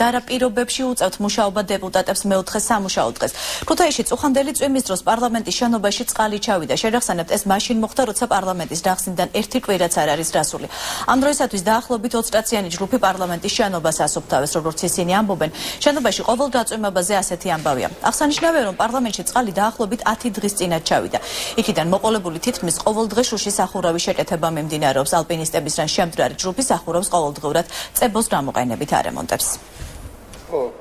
დარაპირობებში უწევთ მუშაობა დეპუტატებს მეოთხე სამუშაო დღეს. Ქუთაისში წუხანდელი წვიმის დროს პარლამენტის შენობაში წყალი ჩავიდა. შევახსენებთ, ეს მაშინ მოხდა, როცა პარლამენტის დახსნიდან ერთი კვირაც არ არის დასული. ამ დროისათვის დაახლოებით 20-წიანი ჯგუფი პარლამენტის შენობას ასუფთავეს, როგორც ისინი ამბობენ. შენობაში ყოველ დაწვიმებაზე ასეთი ამბავია. აღსანიშნავია, რომ პარლამენტში წყალი დაახლოებით 10 დღის წინათ ჩავიდა. იქიდან მოყოლებული თითქმის ყოველ დღე შუშის სახურავის შეკეთება მიმდინარეობს. ალპინისტებისგან შემდგარი ჯგუფი სახურავს ყოველდღურად წებოს გამოყენებით არემონტებს. Oh.